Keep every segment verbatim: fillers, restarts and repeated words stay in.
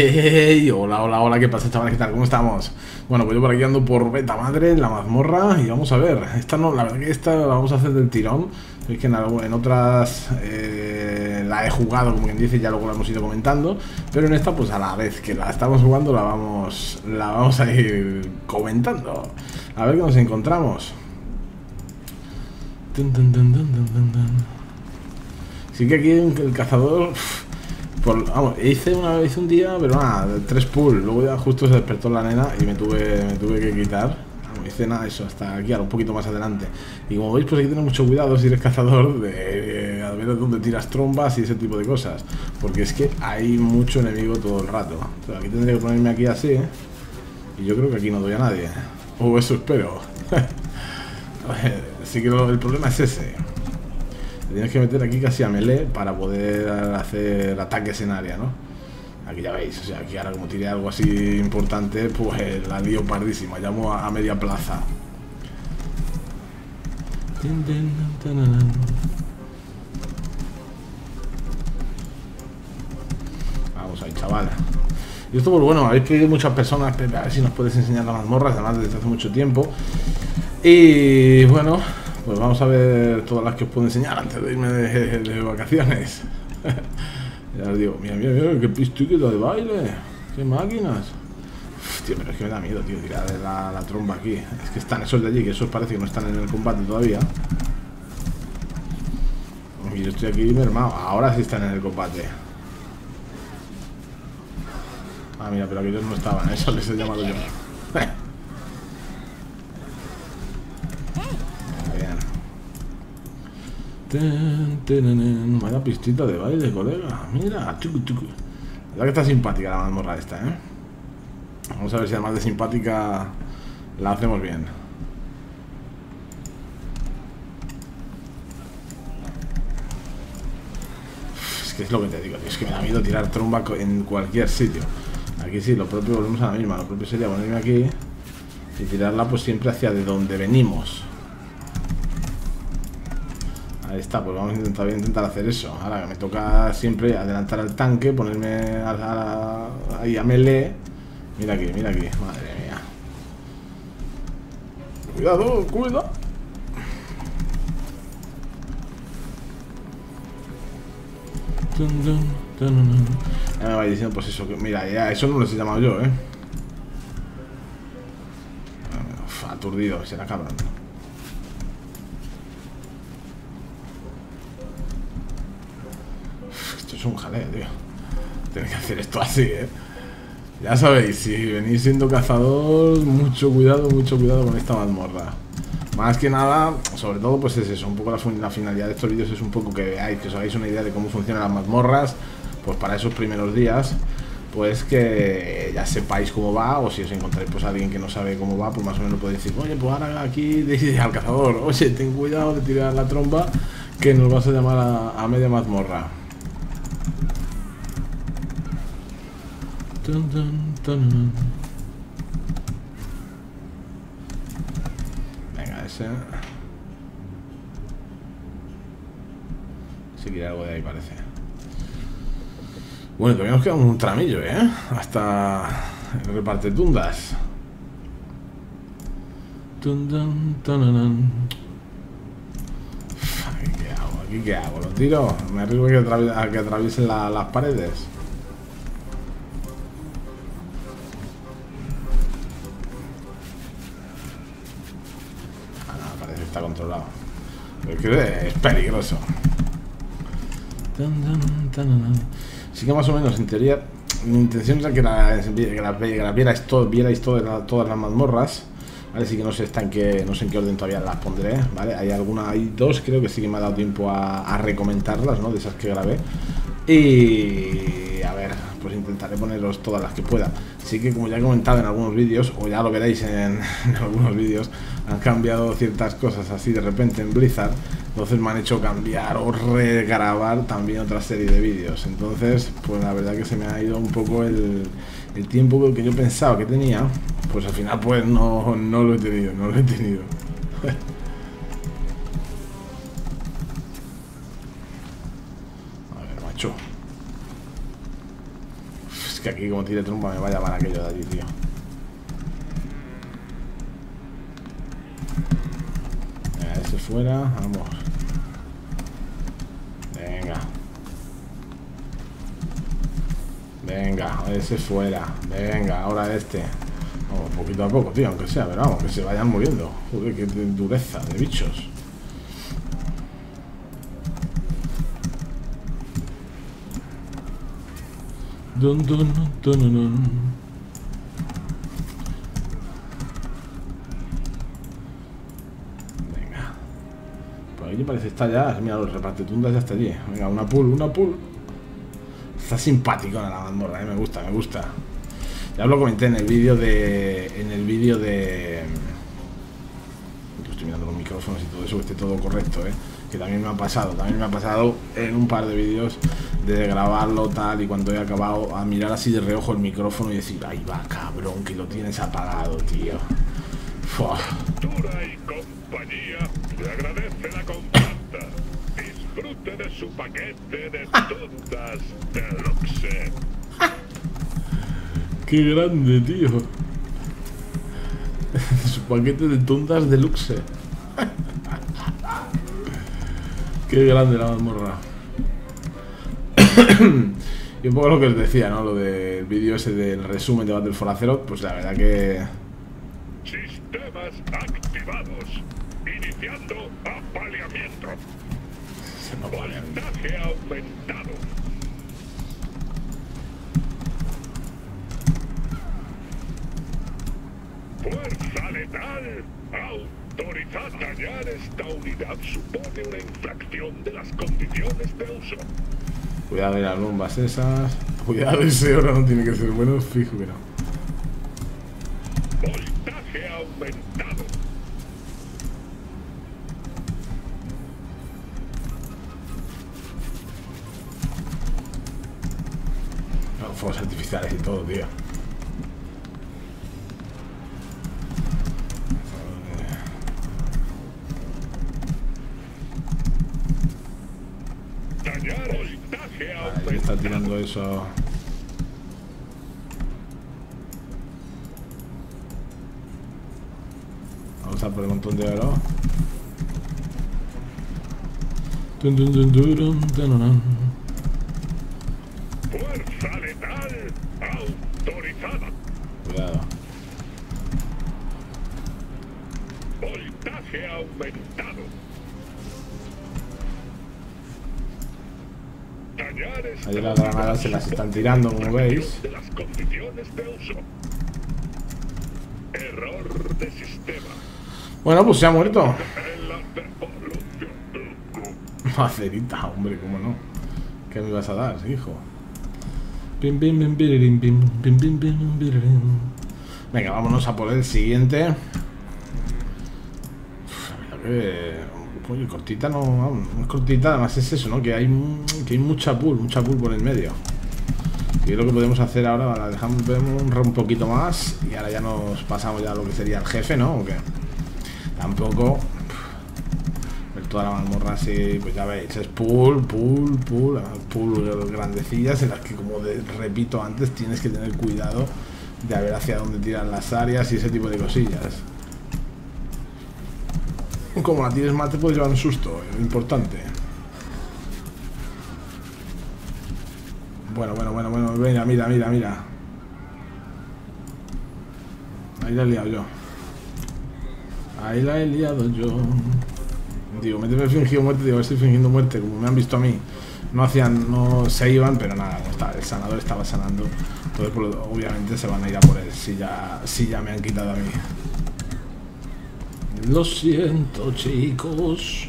Hey, hola, hola, hola, ¿qué pasa, chavales? ¿Qué tal? ¿Cómo estamos? Bueno, pues yo por aquí ando por Veta Madre, la mazmorra, y vamos a ver. Esta no, la verdad que esta la vamos a hacer del tirón. Es que en, en otras eh, la he jugado, como quien dice, ya luego la hemos ido comentando. Pero en esta, pues a la vez que la estamos jugando, la vamos, la vamos a ir comentando. A ver qué nos encontramos. Sí que aquí el cazador... Por, vamos, hice una vez un día, pero nada, tres pulls, luego ya justo se despertó la nena y me tuve, me tuve que quitar. Vamos, hice nada, eso, hasta aquí, ahora un poquito más adelante. Y como veis, pues hay que tener mucho cuidado si eres cazador de eh, a ver dónde tiras trombas y ese tipo de cosas. Porque es que hay mucho enemigo todo el rato. O sea, aquí tendría que ponerme aquí así, ¿eh? Y yo creo que aquí no doy a nadie. O eso espero. Así que lo, el problema es ese. Te tienes que meter aquí casi a melee para poder hacer ataques en área, ¿no? Aquí ya veis, o sea, aquí ahora como tiré algo así importante, pues la lío pardísima, llamo a, a media plaza. Vamos ahí, chaval. Y esto, pues bueno, habéis pedido muchas personas, Pepe, a ver si nos puedes enseñar las mazmorras, además desde hace mucho tiempo. Y bueno... Pues vamos a ver todas las que os puedo enseñar antes de irme de, de vacaciones. Ya os digo, mira, mira, mira, qué pistuquito de baile. Qué máquinas. Uf, tío, pero es que me da miedo, tío, tirar de la, la tromba aquí. Es que están esos de allí, que esos parece que no están en el combate todavía. Y yo estoy aquí, mi hermano. Ahora sí están en el combate. Ah, mira, pero aquellos no estaban, eso les he llamado yo. Vaya pistita de baile, colega. Mira, chucu, chucu. La verdad que está simpática la mazmorra esta, ¿eh? Vamos a ver si además de simpática la hacemos bien. Es que es lo que te digo, tío. Es que me da miedo tirar tromba en cualquier sitio. Aquí sí, lo propio volvemos a la misma. Lo propio sería ponerme aquí y tirarla pues siempre hacia de donde venimos. Ahí está, pues vamos a intentar, voy a intentar hacer eso. Ahora me toca siempre adelantar al tanque, ponerme a la, ahí a melee. Mira aquí, mira aquí, madre mía. Cuidado, cuidado. Ya me vais diciendo, pues eso, que mira, ya eso no los he llamado yo, eh. Uf, aturdido, será cabrón. Es un jaleo, tío. Tenéis que hacer esto así, ¿eh? Ya sabéis, si venís siendo cazador, mucho cuidado, mucho cuidado con esta mazmorra. Más que nada, sobre todo, pues es eso. Un poco la, la finalidad de estos vídeos es un poco que veáis, que os hagáis una idea de cómo funcionan las mazmorras, pues para esos primeros días, pues que ya sepáis cómo va, o si os encontráis pues a alguien que no sabe cómo va, pues más o menos podéis decir, oye, pues ahora aquí decís al cazador, oye, ten cuidado de tirar la tromba, que nos vas a llamar a, a media mazmorra. Venga, ese. Sí que hay algo de ahí, parece. Bueno, todavía nos queda un tramillo, ¿eh? Hasta reparte tundas. Aquí qué hago, aquí qué hago, lo tiro. Me arriesgo a que, atrav a que atraviesen la las paredes. Está controlado. Pero es peligroso. Así que más o menos, en teoría, mi intención era que, la, que, la, que la vierais, todo, vierais todas, todas las mazmorras. Vale, así que no sé, está en qué, no sé en qué orden todavía las pondré. Vale, hay alguna, hay dos, creo que sí que me ha dado tiempo a, a recomentarlas, ¿no? De esas que grabé. Y a ver, pues intentaré poneros todas las que pueda. Así que como ya he comentado en algunos vídeos, o ya lo veréis en, en algunos vídeos, han cambiado ciertas cosas así de repente en Blizzard. Entonces me han hecho cambiar o regrabar también otra serie de vídeos. Entonces, pues la verdad que se me ha ido un poco el, el tiempo que yo pensaba que tenía. Pues al final pues no, no lo he tenido, no lo he tenido. Es que aquí como tire trompa me va a llamar aquello de allí, tío. Venga, este fuera, vamos. Venga. Venga, ese fuera. Venga, ahora este. Vamos, poquito a poco, tío, aunque sea, pero vamos, que se vayan moviendo. Joder, qué dureza de bichos. Dun, dun, dun, dun, dun. Venga. Por aquí parece que está ya. Mira, los repartitundas ya está allí. Venga, una pool, una pool. Está simpático la mazmorra, ¿eh? Me gusta, me gusta. Ya os lo comenté en el vídeo de... En el vídeo de... Estoy mirando los micrófonos y todo eso, que esté todo correcto, ¿eh? Que también me ha pasado, también me ha pasado en un par de vídeos de grabarlo tal y cuando he acabado a mirar así de reojo el micrófono y decir, ahí va cabrón, que lo tienes apagado, tío. Fua. Cultura y compañía le agradece la comparta. Disfrute de su paquete de tontas deluxe. Qué grande, tío. Su paquete de tontas deluxe. Qué grande la mazmorra. Y un poco lo que os decía, ¿no? Lo del vídeo ese del resumen de Battle for Azeroth, pues la verdad que... Sistemas activados. Iniciando apaleamiento. Voltaje aumentado. Fuerza letal aumentada. Autorizar dañar esta unidad supone una infracción de las condiciones de uso. Cuidado de las bombas esas. Cuidado, ese oro no tiene que ser bueno, fijo que no. Voltaje aumentado. No, fuegos artificiales y todo, tío. Ahí está tirando eso. Vamos a por el montón de oro. Fuerza letal autorizada. Cuidado. Voltaje aumentado. Ahí las granadas se las están tirando, como veis. Bueno, pues se ha muerto. Macerita, hombre, cómo no. ¿Qué me vas a dar, hijo? Venga, vámonos a por el siguiente. Uf, que... Oye, cortita no, no es cortita, además es eso, ¿no? Que hay, que hay mucha pool, mucha pool por el medio. Y lo que podemos hacer ahora, la dejamos un poquito más y ahora ya nos pasamos ya a lo que sería el jefe, ¿no? ¿O qué? Tampoco ver toda la mazmorra así, pues ya veis, es pool, pool, pool, pool grandecillas en las que, como de, repito antes, tienes que tener cuidado de ver hacia dónde tiran las áreas y ese tipo de cosillas. Como la tienes mal te puedes llevar un susto, es importante. Bueno, bueno, bueno, bueno, mira, mira, mira, mira. Ahí la he liado yo. Ahí la he liado yo. Digo, me he fingido muerte, digo, estoy fingiendo muerte, como me han visto a mí. No hacían, no se iban, pero nada, no estaba, el sanador estaba sanando. Entonces, pues, obviamente se van a ir a por él, si ya, si ya me han quitado a mí. Lo siento, chicos.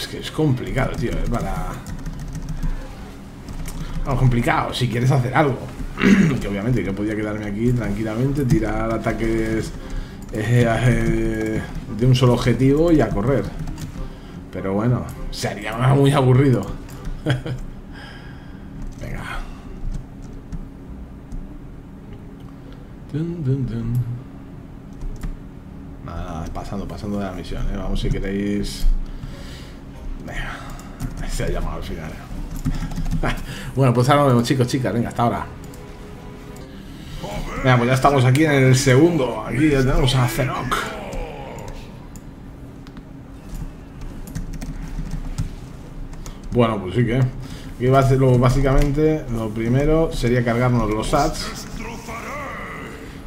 Es que es complicado, tío. Es para... Bueno, complicado, si quieres hacer algo. Que obviamente yo podía quedarme aquí tranquilamente, tirar ataques eh, eh, de un solo objetivo y a correr. Pero bueno, sería muy aburrido. Venga. Dun, dun, dun. Nada, pasando, pasando de la misión, ¿eh? Vamos, si queréis... Venga, se ha llamado al final. Bueno, pues ahora nos vemos, chicos, chicas. Venga, hasta ahora. Venga, pues ya estamos aquí en el segundo. Aquí ya tenemos a Zenok. Bueno, pues sí que... Aquí va a ser luego, básicamente, lo primero sería cargarnos los sats.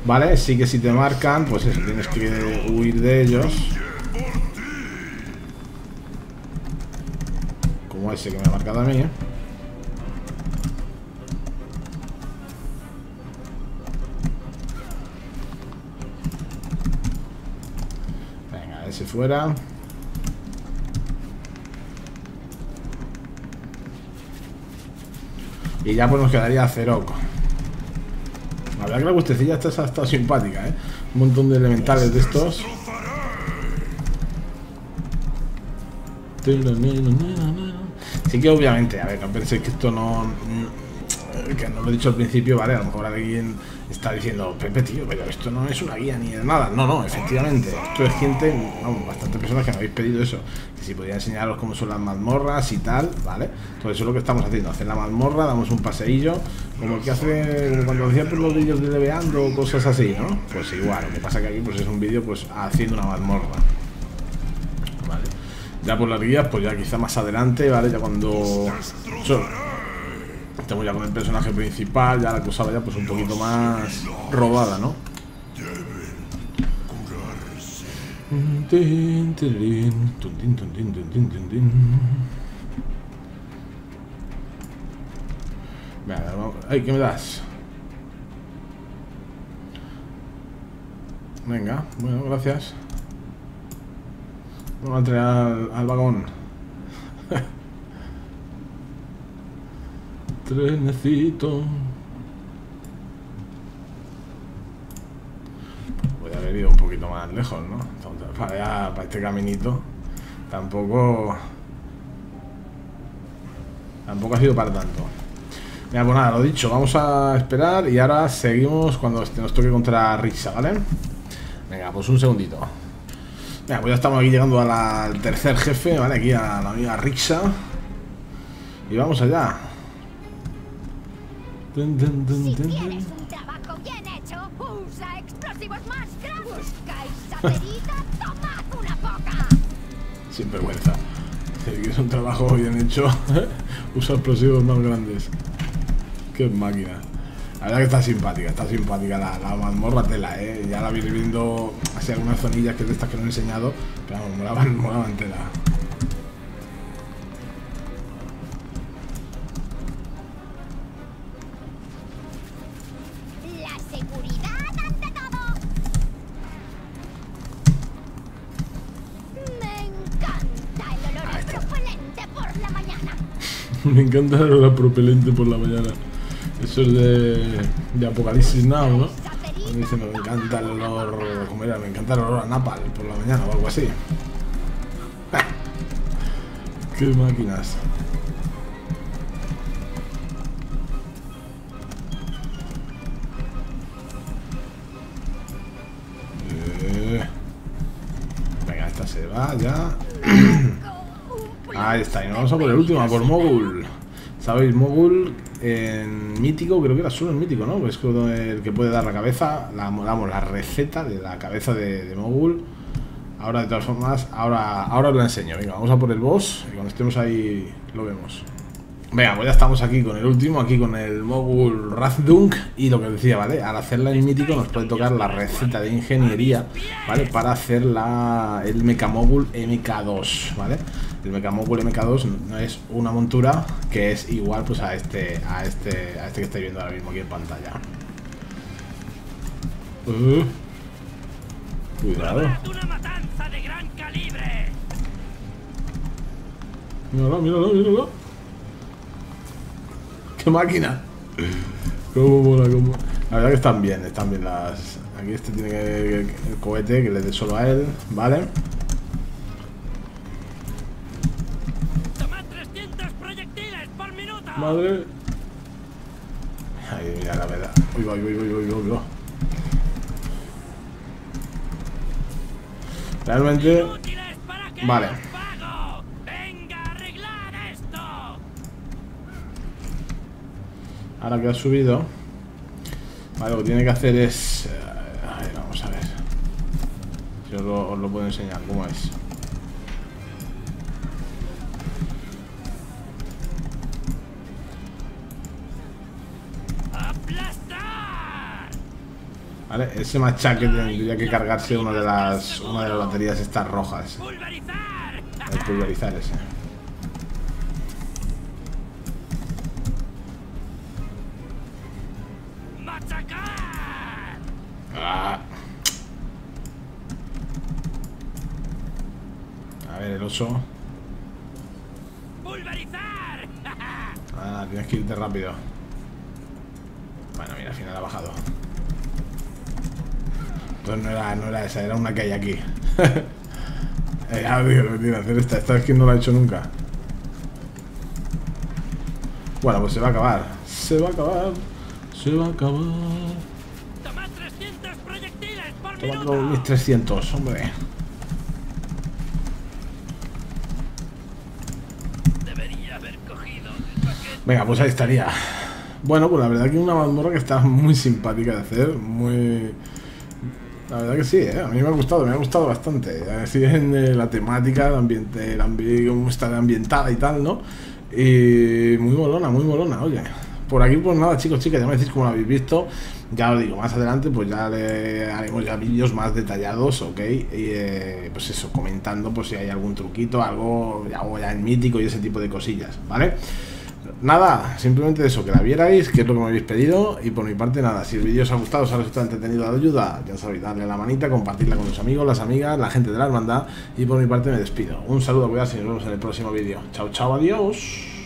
Vale, sí que si te marcan, pues eso, tienes que huir de ellos. Como ese que me ha marcado a mí, ¿eh? Venga, ese fuera. Y ya pues nos quedaría Zenok. La verdad que la bustecilla está, está simpática, ¿eh? Un montón de elementales de estos. Sí que obviamente, a ver, no penséis que esto no... Que no lo he dicho al principio, ¿vale? A lo mejor alguien está diciendo, Pepe, tío, pero esto no es una guía ni de nada. No, no, efectivamente. Esto es gente, no, bastantes personas que me habéis pedido eso. Que si podía enseñaros cómo son las mazmorras y tal, ¿vale? Todo eso es lo que estamos haciendo. Hacer la mazmorra, damos un paseillo. Como que hace cuando hacía por los vídeos de Leveando o cosas así, ¿no? Pues igual, lo que pasa que aquí pues es un vídeo pues haciendo una mazmorra. Vale. Ya por las guías, pues ya quizá más adelante, ¿vale? Ya cuando... Yo, estamos ya con el personaje principal, ya la cosa vaya pues un poquito más robada, ¿no? Venga, vamos. ¡Ay, qué me das! Venga, bueno, gracias. Vamos a entrar al, al vagón. Trenecito. Voy a haber ido un poquito más lejos, ¿no? Entonces, para allá, para este caminito. Tampoco. Tampoco ha sido para tanto. Mira, pues nada, lo dicho, vamos a esperar y ahora seguimos cuando nos toque contra Rixa, ¿vale? Venga, pues un segundito. Mira, pues ya estamos aquí llegando a la, al tercer jefe, ¿vale? Aquí a la amiga Rixa. Y vamos allá. Dun, dun, dun, si dun, tienes dun. Un tabaco bien hecho, usa explosivos más grandes. Buscáis sacerita, tomad una poca. Sin vergüenza. Si quieres un trabajo bien hecho, usa explosivos más grandes. Qué máquina. La verdad que está simpática, está simpática la, la mazmorra tela, eh. Ya la viene viendo así algunas zonillas que de estas que no he enseñado, pero vamos, molaban, molaban tela. Me encanta el olor propelente por la mañana. Eso es de, de Apocalipsis Now, ¿no? Me dicen, me encanta el olor... ¿Cómo era? Me encanta el olor a Napalm por la mañana o algo así. ¡Ah! ¡Qué máquinas! Eh... Venga, esta se va ya. Ahí está, y nos vamos a por el último, a por Mogul. Sabéis, Mogul en mítico, creo que era solo en mítico, ¿no? Es el que puede dar la cabeza, la, damos la receta de la cabeza de, de Mogul. Ahora, de todas formas, ahora, ahora os la enseño. Venga, vamos a por el boss y cuando estemos ahí lo vemos. Venga, pues ya estamos aquí con el último, aquí con el Mogul Razdunk. Y lo que os decía, ¿vale? Al hacerla en mítico nos puede tocar la receta de ingeniería, ¿vale? Para hacer la, el Mecamogul M K dos, ¿vale? El Mecamogul M K dos no es una montura que es igual pues a este, a este, a este que estáis viendo ahora mismo aquí en pantalla. Uh, cuidado. Míralo, míralo, míralo. Máquina, como mola, como... La verdad que están bien, están bien las. Aquí este tiene que... el cohete que le dé solo a él, vale. Toma trescientos proyectiles por minuto. Madre. Ay, mira, la verdad. Uy, uy, uy, uy, uy, uy, uy. Realmente, vale. ahora que ha subido. Vale, lo que tiene que hacer es... A ver, vamos a ver. Si os lo, os lo puedo enseñar, ¿cómo es? Vale, ese machaque tendría que cargarse una de las una de las baterías estas rojas. El pulverizar ese. Ah. A ver, el oso. Ah, tienes que irte rápido. Bueno, mira, al final ha bajado. No era, no era esa, era una que hay aquí. Era divertido hacer esta, esta vez que no la he hecho nunca. Bueno, pues se va a acabar. Se va a acabar. Se va a acabar. Toma trescientos proyectiles por minuto. Toma mis trescientos, hombre. Debería haber cogido el paquete. Venga, pues ahí estaría. Bueno, pues la verdad que es una mazmorra que está muy simpática de hacer. Muy... La verdad que sí, ¿eh? A mí me ha gustado, me ha gustado bastante. Así en eh, la temática, el ambiente, el ambiente, cómo está ambientada y tal, ¿no? Y muy molona, muy molona, oye. Por aquí, pues nada, chicos, chicas, ya me decís cómo lo habéis visto. Ya os digo, más adelante, pues ya le haremos ya vídeos más detallados, ¿ok? Y eh, pues eso, comentando pues si hay algún truquito, algo ya, ya en mítico y ese tipo de cosillas, ¿vale? Nada, simplemente eso, que la vierais, que es lo que me habéis pedido. Y por mi parte nada, si el vídeo os ha gustado, os ha resultado entretenido, de ayuda, ya sabéis, darle a la manita, compartirla con los amigos, las amigas, la gente de la hermandad. Y por mi parte me despido, un saludo, cuidaos y nos vemos en el próximo vídeo. Chao, chao, adiós.